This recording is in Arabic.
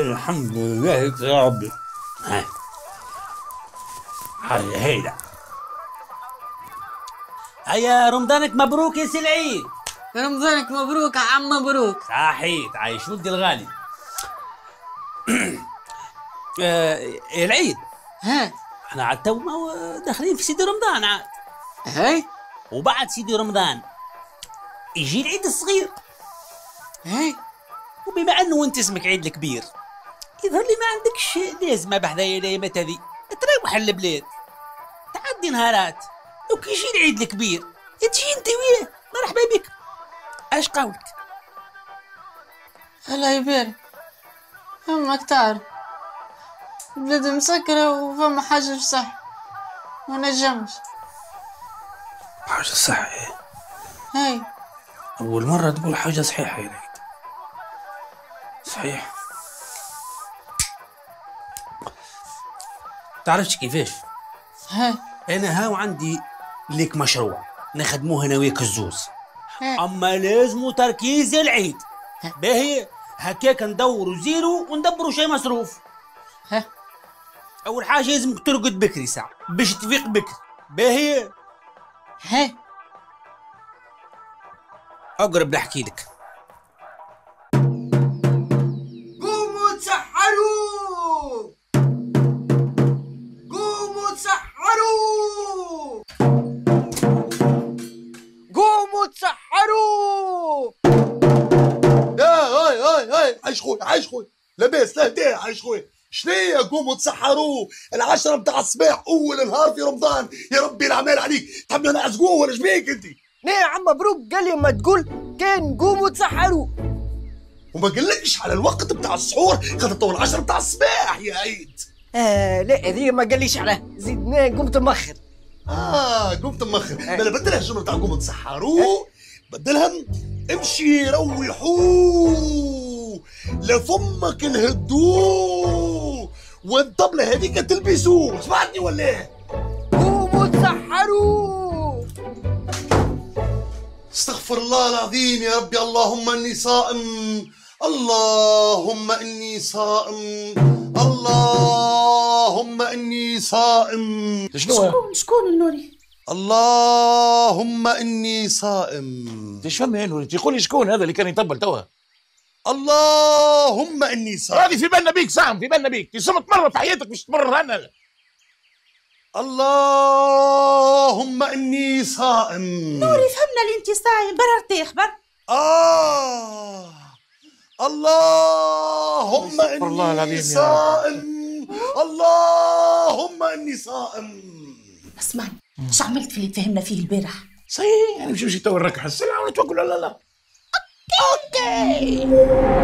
الحمد لله يا ربي. هيدا هيا رمضانك مبروك يا سلعي. رمضانك مبروك يا عم، مبروك. صحيت عايش ولدي الغالي. العيد ها احنا عاد تو داخلين في سيدي رمضان عاد. هاي وبعد سيدي رمضان يجي العيد الصغير. هاي وبما انه انت اسمك عيد الكبير يظهر لي ما عندكش لازمه بحذايا الايامات هذي، تروح للبلاد تعدي نهارات وكي يجي العيد الكبير تجي انت وياه مرحبا بك. اش قولك؟ الله يبارك فما كتار، البلاد مسكرة وفما حاجة صح ما نجمش. حاجة صح؟ هاي أول مرة تقول حاجة صحيحة يا ريت. صحيح. تعرفش كيفاش؟ هاي أنا هاو عندي ليك مشروع نخدموه أنا وياك الزوز. أما لازمو تركيز العيد. باهي هكاك ندورو زيرو وندبرو شي مصروف. ها أول حاجة لازمك ترقد بكري ساعة باش تفيق بكري. باهي؟ ها أقرب نحكي لك. قوموا تسحروا قوموا تسحروا قوموا تسحروا. هاي هاي هاي عايش خويا، عايش خويا، لاباس؟ لا هدايا عايش خويا. شنيا قوموا تسحروا العشرة متاع الصباح أول نهار في رمضان. يا ربي الأعمال عليك، تحبنا نعزقوه ولا شبيك أنت؟ لا يا عم مبروك قال لي ما تقول كان قوموا تسحروا وما قالكش على الوقت بتاع السحور خاطر تو العشرة بتاع الصباح يا عيد. لا هذه ما قاليش عليها، زيدنا قمت مأخر. قمت مأخر. ما نبدلها الجملة بتاع قوموا تسحروا، بدلها امشي روحوا لفمك نهدوه والطبلة هذيك تلبسوه. سمعتني ولا ايه؟ قوموا تسحروا. استغفر الله العظيم يا ربي. اللهم اني صائم، اللهم اني صائم، اللهم اني صائم. شكون النوري؟ اللهم اني صائم. ايش فهم يا نوري؟ تقول لي شكون هذا اللي كان يطبل توها؟ اللهم اني صائم. هذه في بالنا بيك صاحب، في بالنا بيك، تصمت مرة في حياتك مش تمر هنا. اللهم اني صائم. نوري فهمنا اللي انت صايم، برا ارتاح برا. اللهم اني صائم، اللهم اني صائم. اسمعني، شو عملت في اللي تفهمنا فيه البارح؟ صحيح، يعني مش تو نركح السلعة ونتوكل على الله. اوكي.